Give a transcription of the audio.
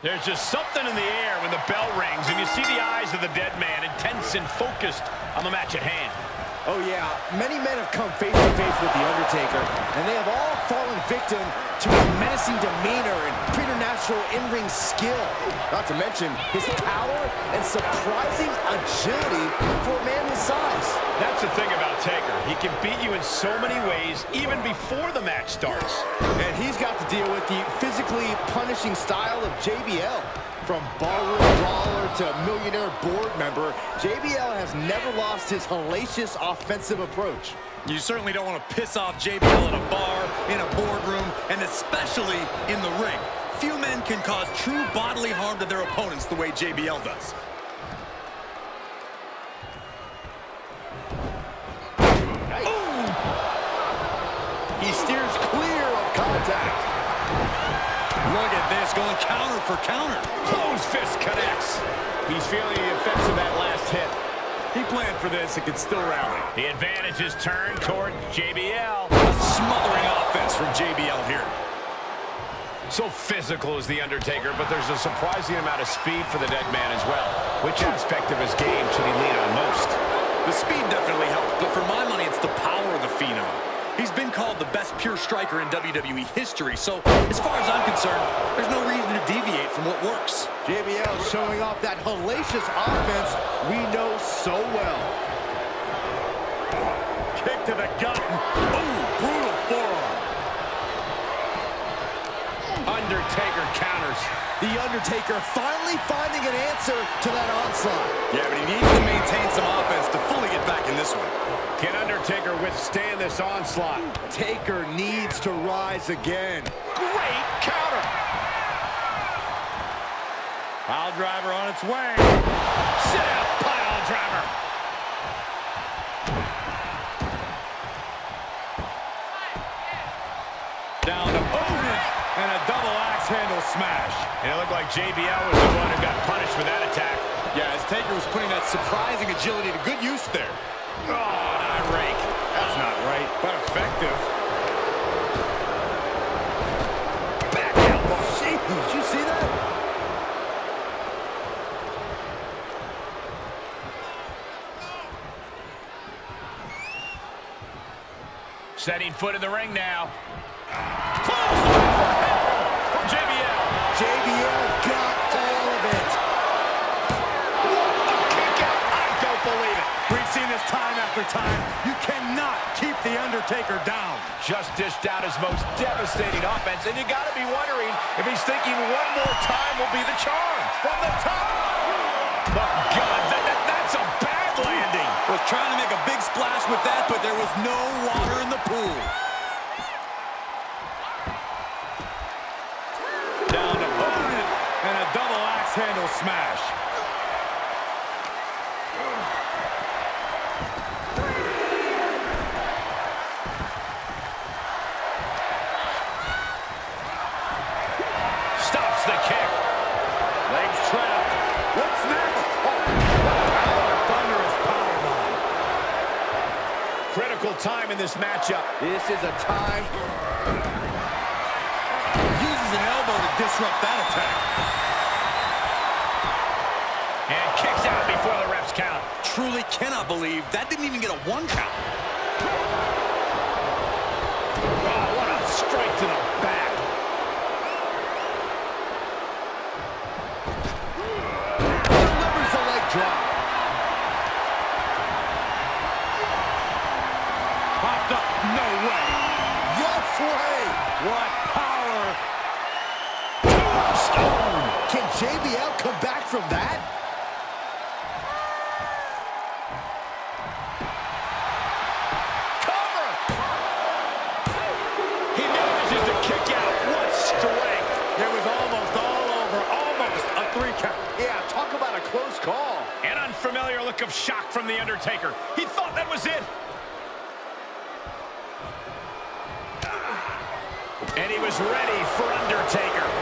There's just something in the air when the bell rings and you see the eyes of the dead man, intense and focused on the match at hand. Oh yeah, many men have come face to face with The Undertaker, and they have all fallen victim to his menacing demeanor and preternatural in-ring skill. Not to mention his power and surprising agility for a man his size. That's the thing about Taker. He can beat you in so many ways, even before the match starts. And he's got to deal with the physically punishing style of JBL. From barroom brawler to millionaire board member, JBL has never lost his hellacious offensive approach. You certainly don't want to piss off JBL in a bar, in a boardroom, and especially in the ring. Few men can cause true bodily harm to their opponents the way JBL does. Nice. He steers clear of contact. Look at this, going counter for counter. Closed fist connects. He's feeling the effects of that last hit. He planned for this and can still rally. The advantage is turned toward JBL. A smothering offense from JBL here. So physical is The Undertaker, but there's a surprising amount of speed for the dead man as well. Which aspect of his game should he lean on most? The speed definitely helps, but for my money, it's the power of the Phenom. He's been called the best pure striker in WWE history, so as far as I'm concerned, there's no reason to deviate from what works. JBL showing off that hellacious offense we know so well. Kick to the gut. Ooh, brutal forearm. Undertaker counters. The Undertaker finally finding an answer to that onslaught. Yeah, but he needs to maintain some offense to fully get back in this one. Can Undertaker withstand this onslaught? Taker needs to rise again. Great counter! Pile driver on its way. Sit out, pile driver. Down to Bogus and a double axe handle smash. And it looked like JBL was the one who got punished with that attack. Yeah, as Taker was putting that surprising agility to good use there. Oh, not rake. That's not right, but effective. Back out. Did you see that? Setting foot in the ring now. Close for JBL. JBL got all of it. What a kick out. I don't believe it. We've seen this time after time. You cannot keep The Undertaker down. Just dished out his most devastating offense, and you gotta be wondering if he's thinking one more time will be the charm. From the top! But God, that's a bad landing. Was trying to make a big splash with that, but there was no water in the pool. Down to Bogus and a double axe handle smash. Time in this matchup. This is a time. Uses an elbow to disrupt that attack. And kicks out before the ref's count. Truly cannot believe that didn't even get a one count. Oh, what a strike to the back. Delivers the leg drop. What power! Tombstone! Can JBL come back from that? Cover! He manages to kick out. What strength! It was almost all over. Almost a three count. Yeah, talk about a close call. An unfamiliar look of shock from The Undertaker. He thought that was it. And he was ready for Undertaker.